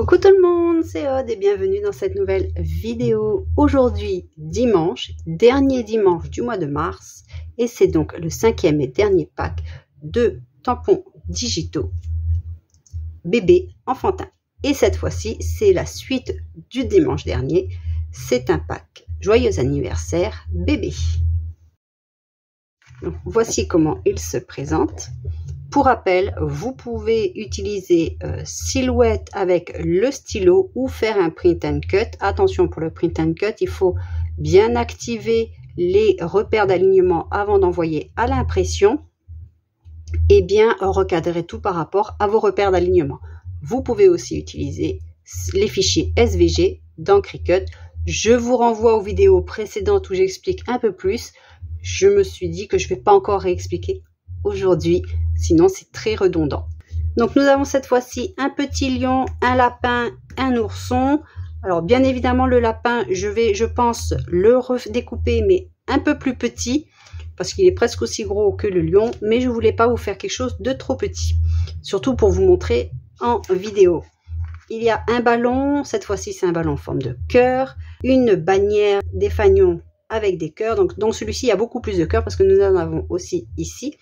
Coucou tout le monde, c'est Aude et bienvenue dans cette nouvelle vidéo. Aujourd'hui dimanche, dernier dimanche du mois de mars, et c'est donc le 5e et dernier pack de tampons digitaux bébé enfantin. Et cette fois-ci, c'est la suite du dimanche dernier, c'est un pack joyeux anniversaire bébé. Donc, voici comment il se présente. Pour rappel, vous pouvez utiliser Silhouette avec le stylo ou faire un print and cut. Attention, pour le print and cut, il faut bien activer les repères d'alignement avant d'envoyer à l'impression et bien recadrer tout par rapport à vos repères d'alignement. Vous pouvez aussi utiliser les fichiers SVG dans Cricut. Je vous renvoie aux vidéos précédentes où j'explique un peu plus. Je me suis dit que je ne vais pas encore réexpliquer aujourd'hui, sinon c'est très redondant. Donc nous avons cette fois-ci un petit lion, un lapin, un ourson. Alors bien évidemment le lapin, je pense le redécouper, mais un peu plus petit parce qu'il est presque aussi gros que le lion, mais je voulais pas vous faire quelque chose de trop petit, surtout pour vous montrer en vidéo. Il y a un ballon, cette fois-ci c'est un ballon en forme de cœur, une bannière, des fanions avec des cœurs. Donc dans celui-ci il y a beaucoup plus de cœurs parce que nous en avons aussi ici.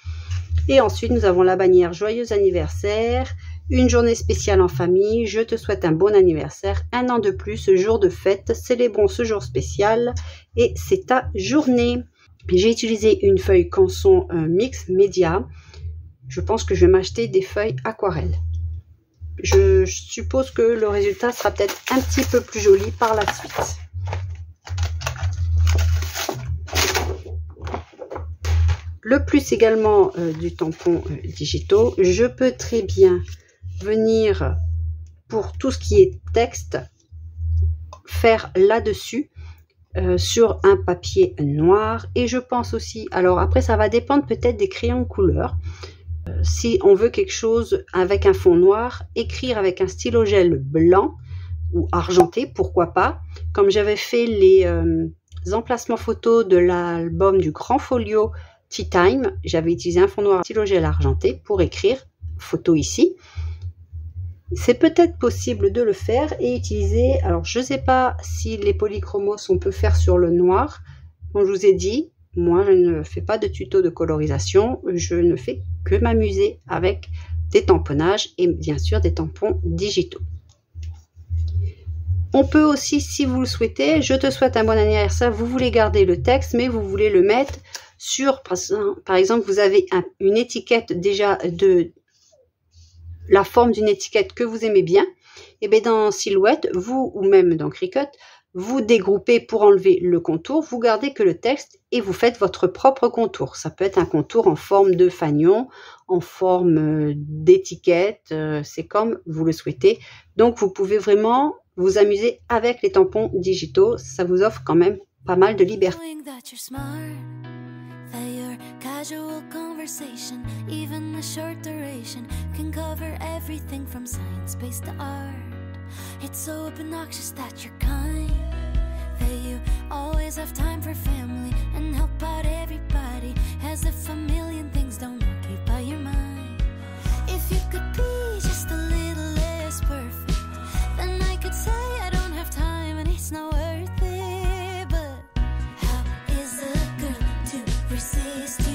Et ensuite, nous avons la bannière joyeux anniversaire, une journée spéciale en famille, je te souhaite un bon anniversaire, un an de plus, jour de fête, célébrons ce jour spécial et c'est ta journée. J'ai utilisé une feuille Canson mix média. Je pense que je vais m'acheter des feuilles aquarelles. Je suppose que le résultat sera peut-être un petit peu plus joli par la suite. Le plus également du tampon digitaux, je peux très bien venir pour tout ce qui est texte, faire là-dessus sur un papier noir. Et je pense aussi, alors après ça va dépendre peut-être des crayons couleur. Si on veut quelque chose avec un fond noir, écrire avec un stylo gel blanc ou argenté, pourquoi pas. Comme j'avais fait les emplacements photos de l'album du Grand Folio, Tea Time, j'avais utilisé un fond noir, stylo gel argenté pour écrire photo ici. C'est peut-être possible de le faire et utiliser, alors je ne sais pas si les polychromos on peut faire sur le noir. Comme je vous ai dit, moi je ne fais pas de tuto de colorisation, je ne fais que m'amuser avec des tamponnages et bien sûr des tampons digitaux. On peut aussi, si vous le souhaitez, je te souhaite un bon anniversaire, vous voulez garder le texte mais vous voulez le mettre sur, par exemple, vous avez une étiquette déjà de la forme d'une étiquette que vous aimez bien, et bien dans Silhouette, vous ou même dans Cricut, vous dégroupez pour enlever le contour, vous gardez que le texte et vous faites votre propre contour. Ça peut être un contour en forme de fanion, en forme d'étiquette, c'est comme vous le souhaitez. Donc vous pouvez vraiment vous amuser avec les tampons digitaux, ça vous offre quand même pas mal de liberté. Casual conversation, even a short duration, can cover everything from science-based to art. It's so obnoxious that you're kind, that you always have time for family and help out everybody, as if a million things don't occupy your mind. If you could be just a little less perfect, then I could say I don't have time and it's not worth it, but how is a girl to resist you?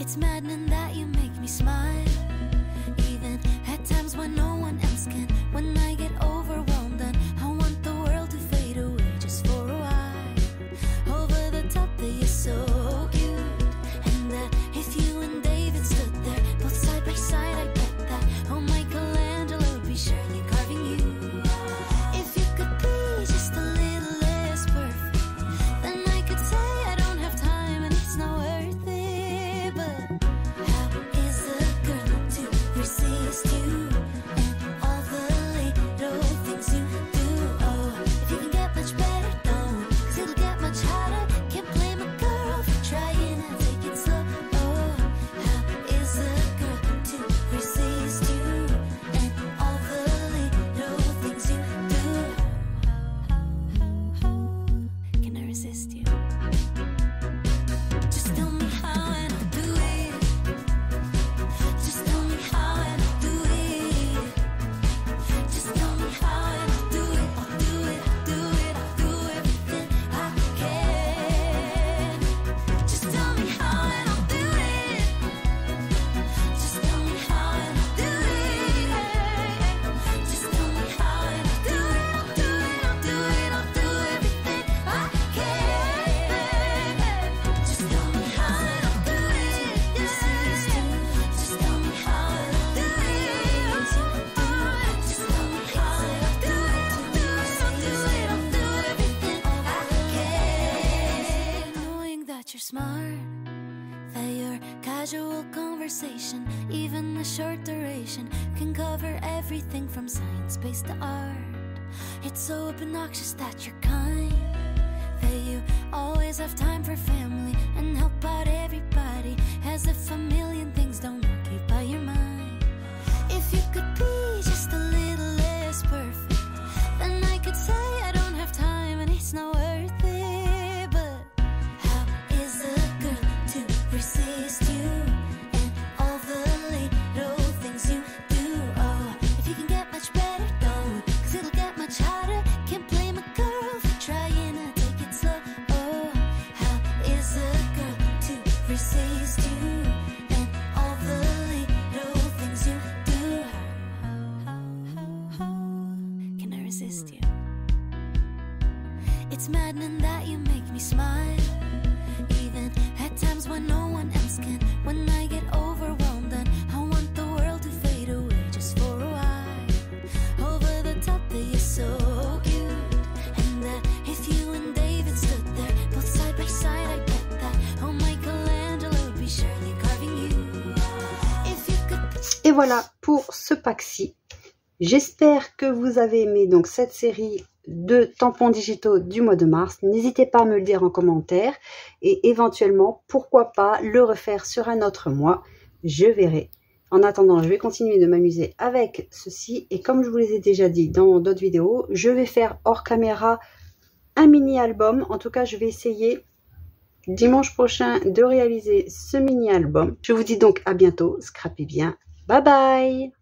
It's maddening that you make me smile, even at times when no one else can. When I get overwhelmed and I want the world to fade away just for a while. Over the top that you're so cute, and that if you and David stood there both side by side, I bet that oh, Michelangelo would be surely carving you. If you could be just a little less perfect, then I could say I don't have time and it's not worth it. Resist you and all the little you're smart, that your casual conversation, even a short duration, can cover everything from science-based to art. It's so obnoxious that you're kind, that you always have time for family and help out everybody, as if a million things don't occupy your mind. If you could be just a little less perfect, then I could say I don't have time and it's not worth it. Resist you and all the little things you do. Oh, if you can get much better, don't, cause it'll get much harder. Can't blame a girl for trying to take it slow. Oh, how is a girl to resist you and all the little things you do? How can I resist you? It's maddening that you make me smile, even at times when no one else can. When I get overwhelmed and I want the world to fade away just for a while. Over the top that you're so cute, and that if you and David stood there both side by side, I bet that oh, Michelangelo would be surely carving you. If you could... Et voilà pour ce pack-ci. J'espère que vous avez aimé donc cette série de tampons digitaux du mois de mars. N'hésitez pas à me le dire en commentaire et éventuellement, pourquoi pas, le refaire sur un autre mois. Je verrai. En attendant, je vais continuer de m'amuser avec ceci et comme je vous les ai déjà dit dans d'autres vidéos, je vais faire hors caméra un mini-album. En tout cas, je vais essayer dimanche prochain de réaliser ce mini-album. Je vous dis donc à bientôt. Scrapez bien. Bye bye!